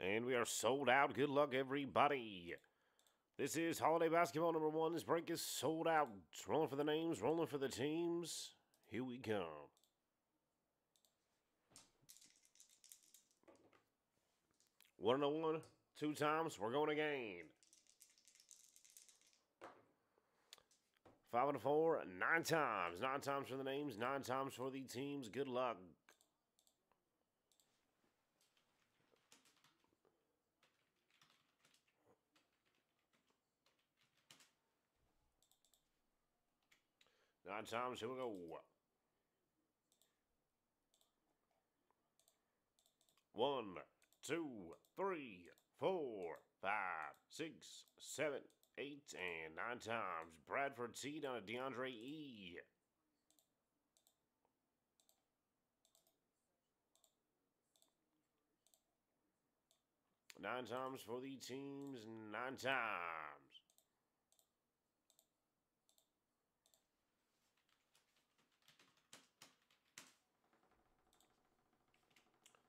And we are sold out. Good luck, everybody. This is Holiday Basketball number 1. This break is sold out. Rolling for the names, rolling for the teams. Here we come. One and a one, two times, we're going again. 5 and a 4, 9 times. 9 times for the names, 9 times for the teams. Good luck. Nine times, here we go. 1, 2, 3, 4, 5, 6, 7, 8, and 9 times. Bradford T down to DeAndre E. 9 times for the teams, 9 times.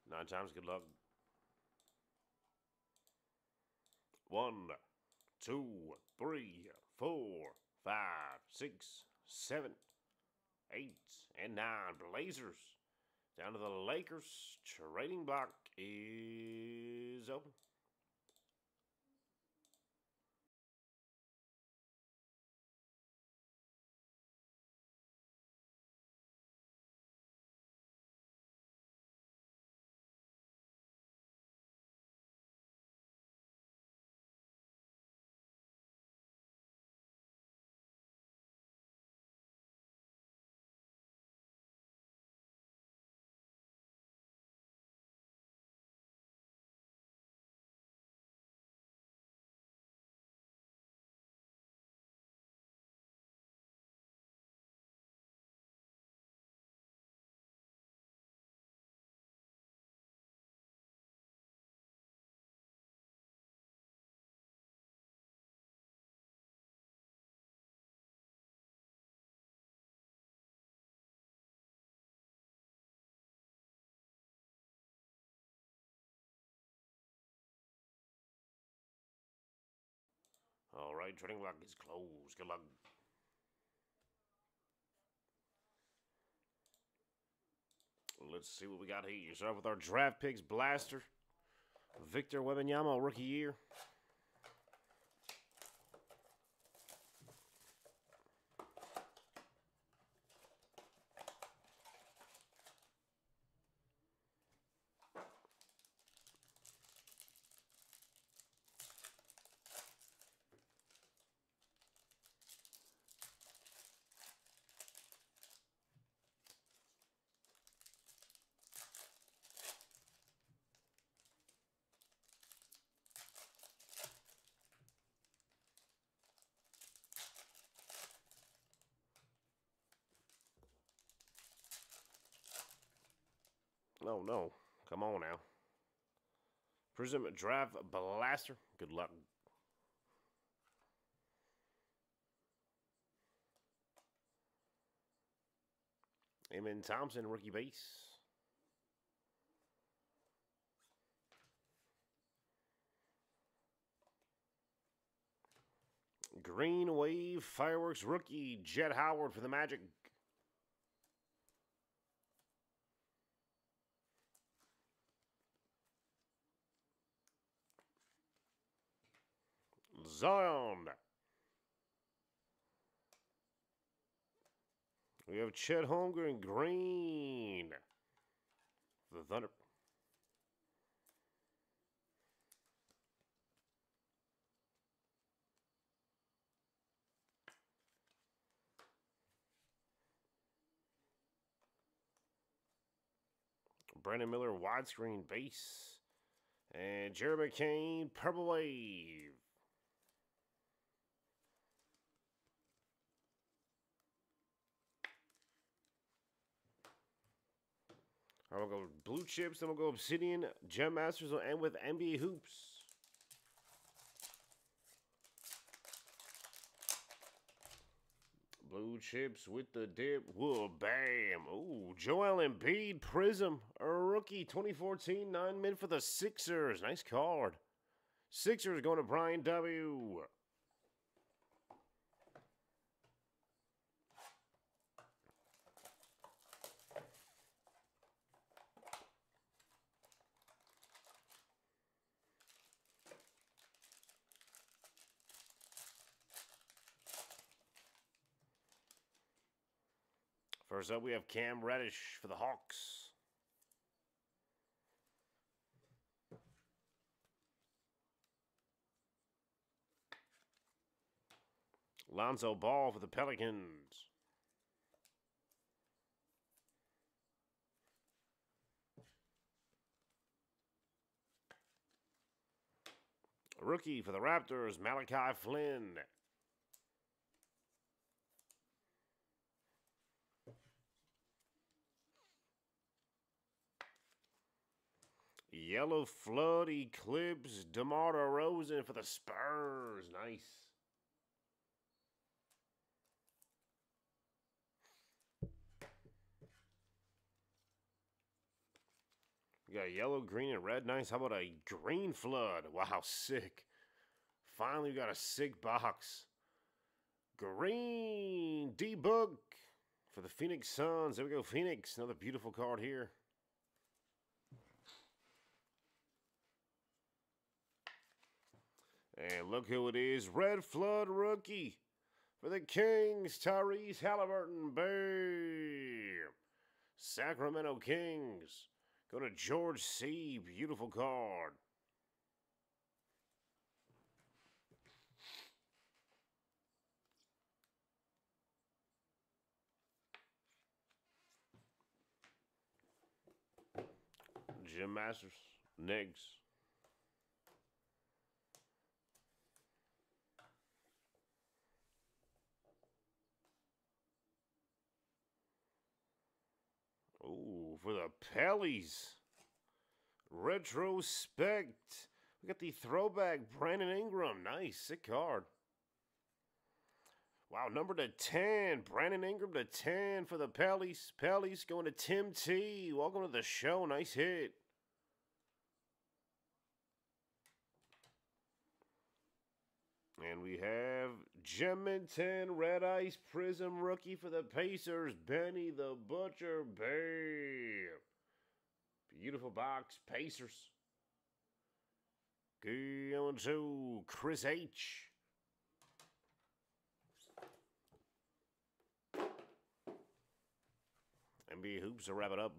Nine times, good luck. 1, 2, 3, 4, 5, 6, 7, 8, and 9. Blazers down to the Lakers. Trading block is open. All right, trading block is closed. Good luck. 'Let's see what we got here. Start with our draft picks blaster. Victor Wembanyama, rookie year. No, no. Come on now. Prism Drive Blaster. Good luck. 'Amin Thompson, rookie base. Green Wave Fireworks rookie, Jet Howard for the Magic. 9. We have Chet Holmgren green. The Thunder. Brandon Miller widescreen base. And Jeremy Kane purple wave. I'm going to go Blue Chips, then we'll go Obsidian, Gem Masters, and end with NBA Hoops. Blue blue chips with the dip. Whoa, bam. Ooh, Joel Embiid, Prism, a rookie, 2014, 9 mid for the Sixers. Nice card. Sixers going to Brian W. First up, we have Cam Reddish for the Hawks. Lonzo Ball for the Pelicans. Rookie for the Raptors, Malachi Flynn. Yellow Flood Eclipse, DeMar DeRozan for the Spurs. Nice. We got yellow, green, and red. Nice. How about a green flood? Wow, sick. Finally, we got a sick box. Green D-Book for the Phoenix Suns. There we go, Phoenix. Another beautiful card here. And look who it is, Red Flood Rookie for the Kings, Tyrese Halliburton, bam. Sacramento Kings, go to George C, beautiful card. Jim Masters, Knicks. Oh, for the Pellies. Retrospect. We got the throwback Brandon Ingram. Nice, sick card. Wow, number to 10. Brandon Ingram to 10 for the Pellies. Pellies going to Tim T. Welcome to the show. Nice hit. And we have Geminton Red Ice Prism Rookie for the Pacers, Benny the Butcher, bam. Beautiful box, Pacers. Going to Chris H. NBA Hoops to wrap it up.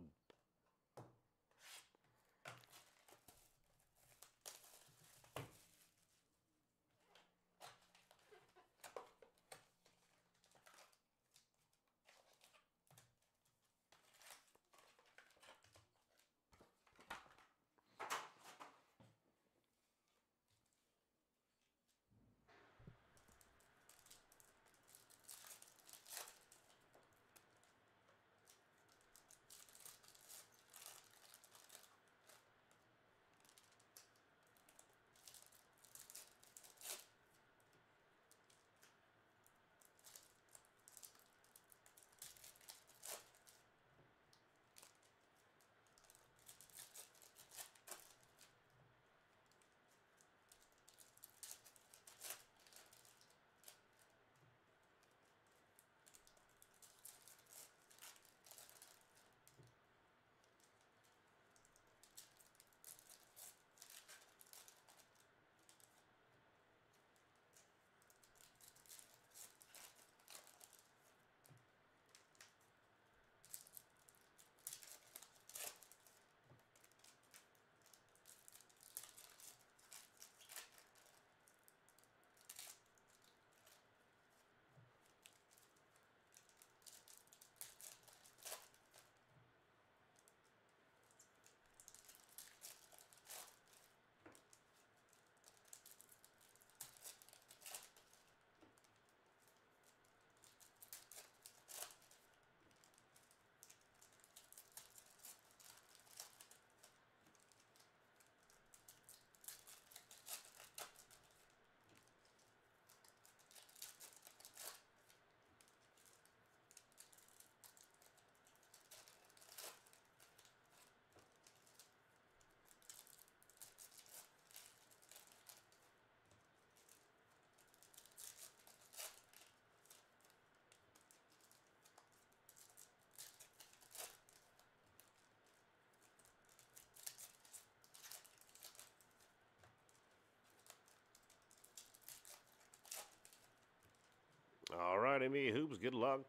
NBA Hoops. Good luck.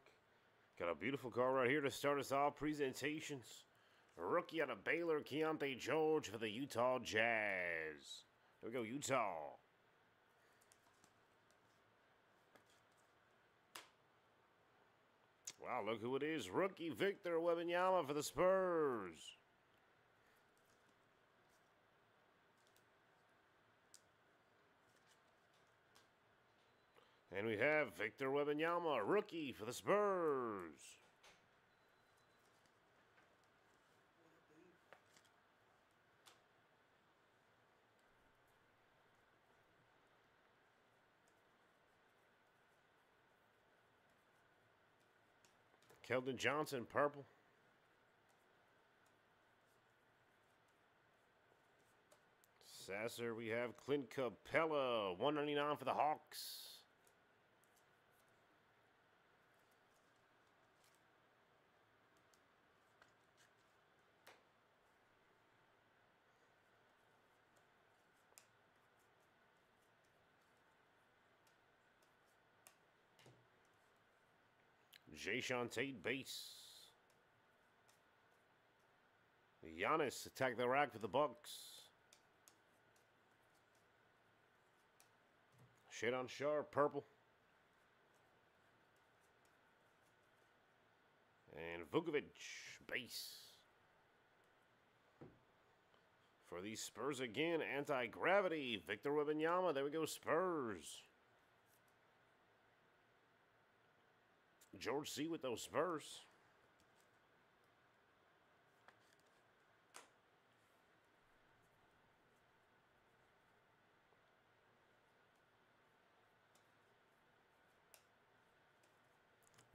Got a beautiful card right here to start us all presentations. A rookie out of Baylor, Keontae George for the Utah Jazz. There we go, Utah. Wow, look who it is. Rookie Victor Wembanyama for the Spurs. And we have Victor Wembanyama, rookie for the Spurs. Keldon Johnson, purple. Sasser, we have Clint Capella, 199 for the Hawks. Ja'Sean Tate base. Giannis attack the rack for the Bucks. Shedon Sharp purple. And Vukovic base. For the Spurs again, anti-gravity. Victor Wembanyama. There we go, Spurs. George C with those Spurs.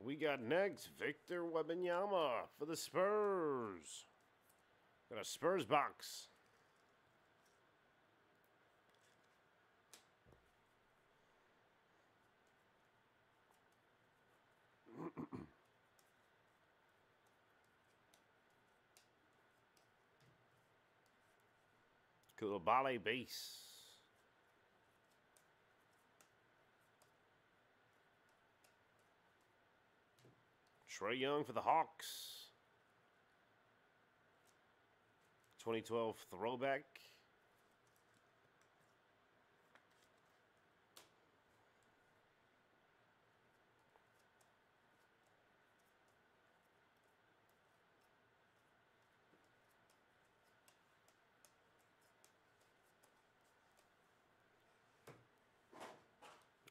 We got next Victor Wembanyama for the Spurs. Got a Spurs box. Koulibaly base. Trey Young for the Hawks. 2012 throwback.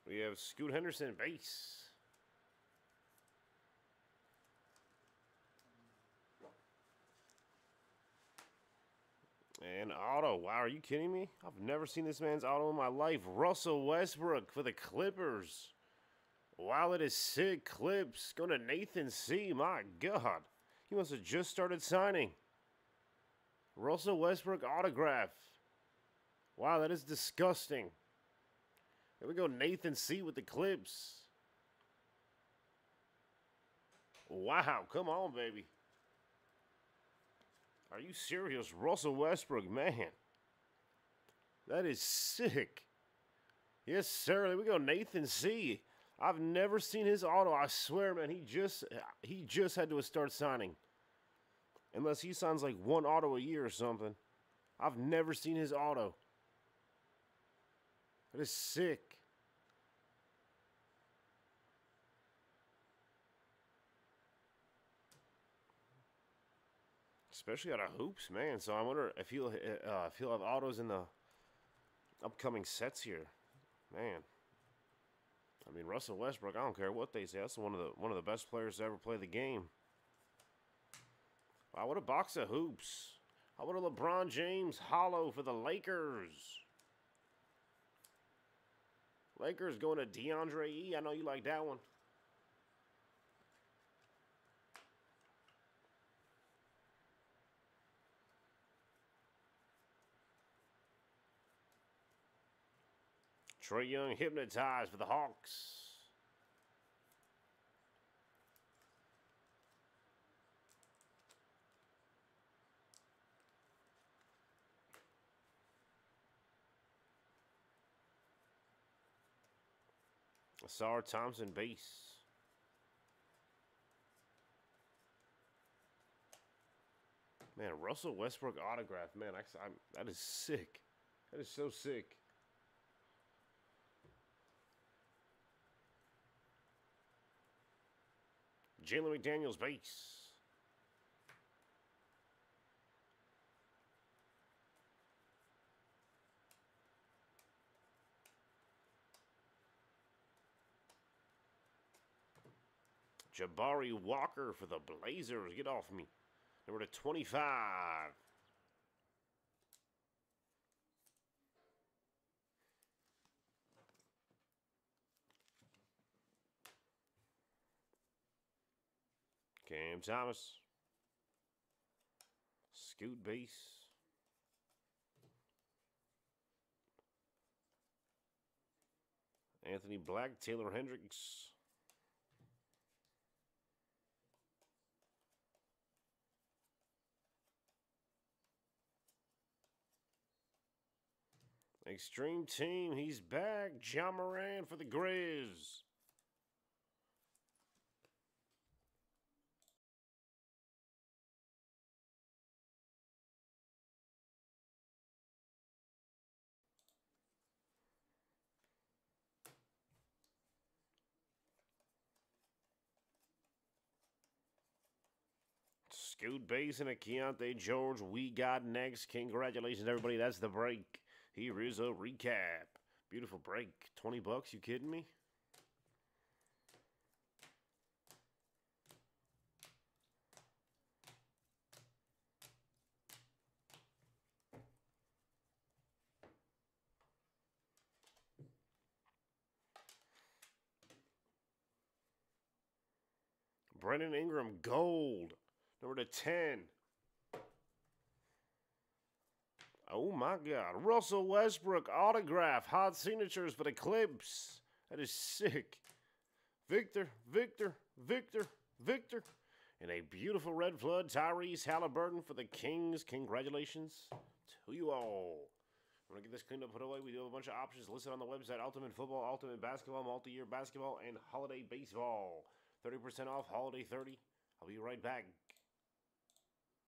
We have Scoot Henderson, base. And auto. Wow, are you kidding me? I've never seen this man's auto in my life. Russell Westbrook for the Clippers. Wow, it is sick. Clips. Go to Nathan C. My God. He must have just started signing. Russell Westbrook autograph. Wow, that is disgusting. There we go, Nathan C. with the clips. Wow, come on, baby. Are you serious? Russell Westbrook, man. That is sick. Yes, sir. There we go, Nathan C. I've never seen his auto. I swear, man, he just had to start signing. Unless he signs like one auto a year or something. I've never seen his auto. That is sick. Especially out of hoops, man. So I wonder if he'll have autos in the upcoming sets here, man. I mean, Russell Westbrook. I don't care what they say. That's one of the best players to ever play the game. Wow, what a box of hoops! How about a LeBron James hollow for the Lakers? Lakers going to DeAndre E. I know you like that one. Trey Young hypnotized for the Hawks. Sawyer Thompson base. Man, Russell Westbrook autograph. Man, that is sick. That is so sick. Jalen McDaniels base. Jabari Walker for the Blazers. Get off me. Number to 25. Cam Thomas. Scoot base. Anthony Black, Taylor Hendricks. Extreme Team, he's back. John Moran for the Grizz. Scoot base and a Keontae George. We got next. Congratulations, everybody. That's the break. Here is a recap. Beautiful break. 20 bucks, you kidding me? Brandon Ingram, gold. Number to 10. Oh, my God. Russell Westbrook, autograph. Hot signatures for the Clips. That is sick. Victor. And a beautiful red flood. Tyrese Halliburton for the Kings. Congratulations to you all. I'm going to get this cleaned up, put away. We do have a bunch of options listed on the website. Ultimate football, ultimate basketball, multi-year basketball, and holiday baseball. 30% off, holiday 30. I'll be right back.